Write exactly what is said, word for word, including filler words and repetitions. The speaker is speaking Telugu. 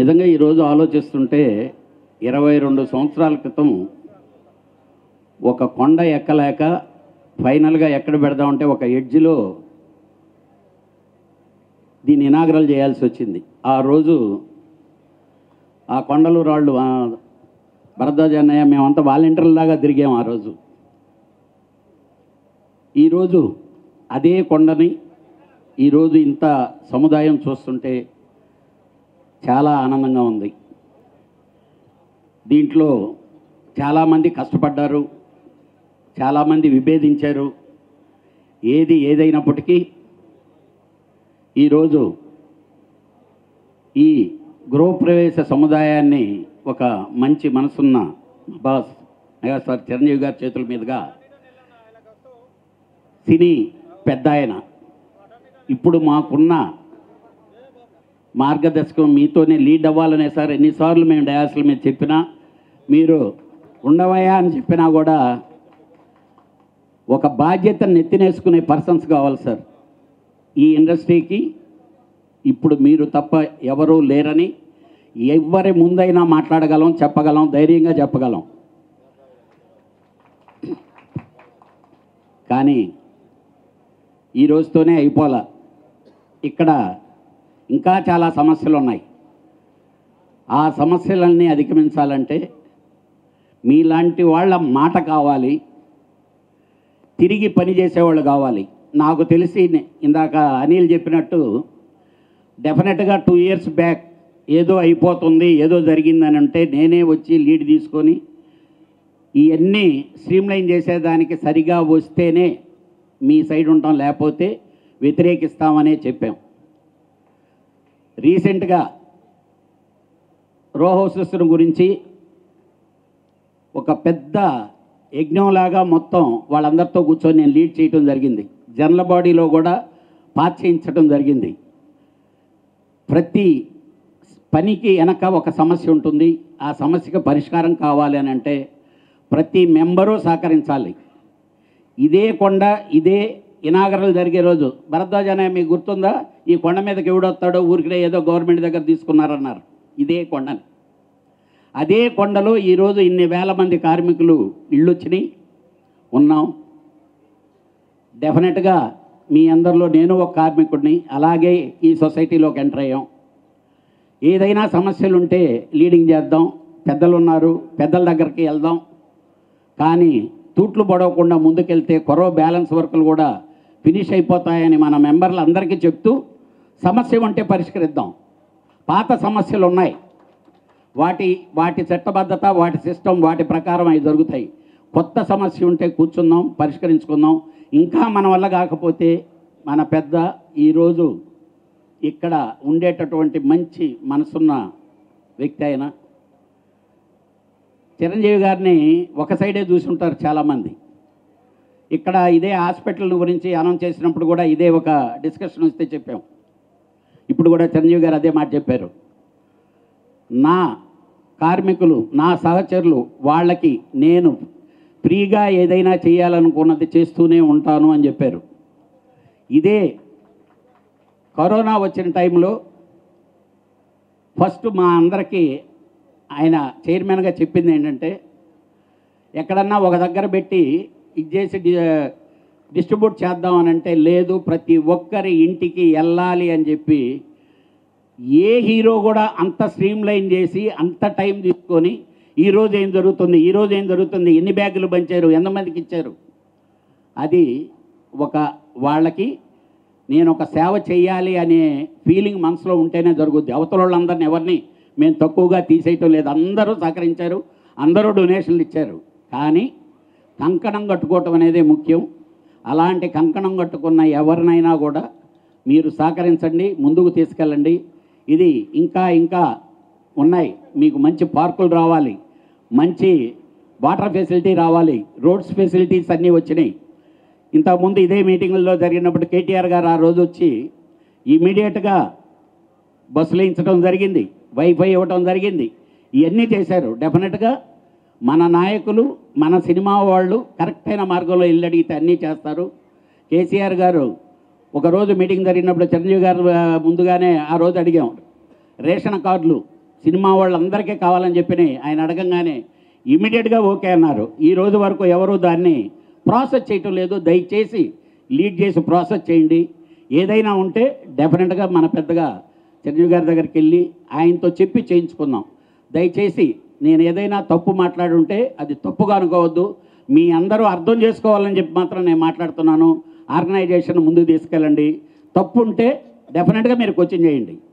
నిజంగా ఈ రోజు ఆలోచిస్తుంటే ఇరవై రెండు సంవత్సరాల క్రితం ఒక కొండ ఎక్కలేక ఫైనల్ గా ఎక్కడ పెడదాం అంటే ఒక ఎడ్జ్ లో దీని ఇనాగ్రల్ చేయాల్సి వచ్చింది। ఆ రోజు ఆ కొండలు రాళ్ళు భరద్వాజ్ అన్నయ్య మేమంతా వాలంటీర్ల లాగా తిరిగాం। ఆ రోజు ఈ రోజు అదే కొండని ఈ రోజు ఇంత సముదాయం చూస్తుంటే చాలా ఆనందంగా ఉంది। దీంట్లో చాలా మంది కష్టపడ్డారు, చాలా మంది విభేదించారు। ఏది ఏదైనప్పటికీ ఈ రోజు ఈ గృహప్రవేశ సముదాయాన్ని ఒక మంచి మనసున్న బాస్ మెగాస్టార్ చిరంజీవి గారి చేతుల మీదుగా సినీ పెద్ద ఆయన ఇప్పుడు మాకున్న మార్గదర్శకం మీతోనే లీడ్ అవ్వాలనే సార్ ఎన్నిసార్లు మేము డయాస్ల మీద చెప్పినా మీరు ఉండవయా అని చెప్పినా కూడా ఒక బాధ్యతను నెత్తినేసుకునే పర్సన్స్ కావాలి సార్। ఈ ఇండస్ట్రీకి ఇప్పుడు మీరు తప్ప ఎవరూ లేరని ఎవరి ముందైనా మాట్లాడగలం, చెప్పగలం, ధైర్యంగా చెప్పగలం। కానీ ఈ రోజుతోనే అయిపోలా, ఇక్కడ ఇంకా చాలా సమస్యలు ఉన్నాయి। ఆ సమస్యలన్నీ అధిగమించాలంటే మీలాంటి వాళ్ళ మాట కావాలి, తిరిగి పనిచేసేవాళ్ళు కావాలి। నాకు తెలిసి ఇందాక అనిల్ చెప్పినట్టు డెఫినెట్గా టూ ఇయర్స్ బ్యాక్ ఏదో అయిపోతుంది ఏదో జరిగిందని అంటే నేనే వచ్చి లీడ్ తీసుకొని ఇవన్నీ స్ట్రీమ్లైన్ చేసేదానికి సరిగా వస్తేనే మీ సైడ్ ఉంటాం, లేకపోతే వ్యతిరేకిస్తామనే చెప్పాం। రీసెంట్గా రోహోసస్ను గురించి ఒక పెద్ద యజ్ఞంలాగా మొత్తం వాళ్ళందరితో కూర్చొని నేను లీడ్ చేయటం జరిగింది। జనరల్ బాడీలో కూడా పార్ట్ చేయించడం జరిగింది। ప్రతి పనికి వెనక ఒక సమస్య ఉంటుంది, ఆ సమస్యకు పరిష్కారం కావాలి అని అంటే ప్రతి మెంబరు సహకరించాలి। ఇదే కొండ ఇదే ఇనాగరలు జరిగే రోజు భరద్వాజ్ అనే మీకు గుర్తుందా, ఈ కొండ మీదకి ఎవడొస్తాడో ఊరికినే ఏదో గవర్నమెంట్ దగ్గర తీసుకున్నారన్నారు ఇదే కొండని। అదే కొండలో ఈరోజు ఇన్ని వేల మంది కార్మికులు ఇళ్ళు వచ్చినాయి ఉన్నాం। డెఫినెట్గా మీ అందరిలో నేను ఒక కార్మికుడిని, అలాగే ఈ సొసైటీలోకి ఎంటర్ అయ్యాం। ఏదైనా సమస్యలు ఉంటే లీడింగ్ చేద్దాం, పెద్దలు ఉన్నారు పెద్దల దగ్గరికి వెళ్దాం, కానీ తూట్లు పడవకుండా ముందుకెళ్తే కొరవ బ్యాలెన్స్ వర్కులు కూడా ఫినిష్ అయిపోతాయని మన మెంబర్లందరికీ చెప్తూ సమస్య ఉంటే పరిష్కరిద్దాం। పాత సమస్యలు ఉన్నాయి, వాటి వాటి చట్టబద్ధత వాటి సిస్టమ్ వాటి ప్రకారం అవి జరుగుతాయి। కొత్త సమస్య ఉంటే కూర్చుందాం, పరిష్కరించుకుందాం। ఇంకా మన వల్ల కాకపోతే మన పెద్ద ఈరోజు ఇక్కడ ఉండేటటువంటి మంచి మనసున్న వ్యక్తి అయినా చిరంజీవి గారిని ఒక సైడే చూసి ఉంటారు చాలామంది। ఇక్కడ ఇదే హాస్పిటల్ గురించి అనౌన్స్ చేసినప్పుడు కూడా ఇదే ఒక డిస్కషన్ వస్తే చెప్పాం, ఇప్పుడు కూడా చిరంజీవి గారు అదే మాట చెప్పారు। నా కార్మికులు నా సహచరులు వాళ్ళకి నేను ఫ్రీగా ఏదైనా చేయాలనుకున్నది చేస్తూనే ఉంటాను అని చెప్పారు। ఇదే కరోనా వచ్చిన టైంలో ఫస్ట్ మా అందరికీ ఆయన చైర్మన్గా చెప్పింది ఏంటంటే ఎక్కడన్నా ఒక దగ్గర పెట్టి ఇది చేసి డిస్ట్రిబ్యూట్ చేద్దాం అని అంటే లేదు, ప్రతి ఒక్కరి ఇంటికి వెళ్ళాలి అని చెప్పి ఏ హీరో కూడా అంత స్ట్రీమ్లైన్ చేసి అంత టైం తీసుకొని ఈరోజు ఏం జరుగుతుంది ఈరోజు ఏం జరుగుతుంది ఎన్ని బ్యాగులు పంచారు ఎంతమందికి ఇచ్చారు అది ఒక వాళ్ళకి నేను ఒక సేవ చేయాలి అనే ఫీలింగ్ మనసులో ఉంటేనే జరుగుద్ది। అవతల వాళ్ళందరినీ ఎవరిని మేము తక్కువగా తీసేయటం లేదు, అందరూ సహకరించారు, అందరూ డొనేషన్లు ఇచ్చారు। కానీ కంకణం కట్టుకోవటం అనేది ముఖ్యం, అలాంటి కంకణం కట్టుకున్న ఎవరినైనా కూడా మీరు సహకరించండి, ముందుకు తీసుకెళ్ళండి। ఇది ఇంకా ఇంకా ఉన్నాయి, మీకు మంచి పార్కులు రావాలి, మంచి వాటర్ ఫెసిలిటీ రావాలి, రోడ్స్ ఫెసిలిటీస్ అన్నీ వచ్చినాయి। ఇంతకుముందు ఇదే మీటింగుల్లో జరిగినప్పుడు కేటీఆర్ గారు ఆ రోజు వచ్చి ఇమీడియట్గా బస్సులు ఇచ్చడం జరిగింది, వైఫై ఇవ్వటం జరిగింది, ఇవన్నీ చేశారు। డెఫినెట్గా మన నాయకులు మన సినిమా వాళ్ళు కరెక్ట్ అయిన మార్గంలో ఇల్లు అడిగితే అన్నీ చేస్తారు। కేసీఆర్ గారు ఒకరోజు మీటింగ్ జరిగినప్పుడు చిరంజీవి గారు ముందుగానే ఆ రోజు అడిగాం, రేషన్ కార్డులు సినిమా వాళ్ళందరికీ కావాలని చెప్పిని ఆయన అడగంగానే ఇమిడియట్ గా ఓకే అన్నారు। ఈ రోజు వరకు ఎవరు దాన్ని ప్రాసెస్ చేయటం లేదు। దయచేసి లీడ్ చేసి ప్రాసెస్ చేయండి। ఏదైనా ఉంటే డెఫినెట్ గా మన పెద్దగా చిరంజీవి గారి దగ్గరికి వెళ్ళి ఆయనతో చెప్పి చేయించుకుందాం। దయచేసి నేను ఏదైనా తప్పు మాట్లాడుంటే అది తప్పుగా అనుకోవద్దు, మీ అందరూ అర్థం చేసుకోవాలని చెప్పి మాత్రం నేను మాట్లాడుతున్నాను। ఆర్గనైజేషన్ ముందుకు తీసుకెళ్ళండి, తప్పు ఉంటే డెఫినెట్గా మీరు కోచింగ్ చేయండి।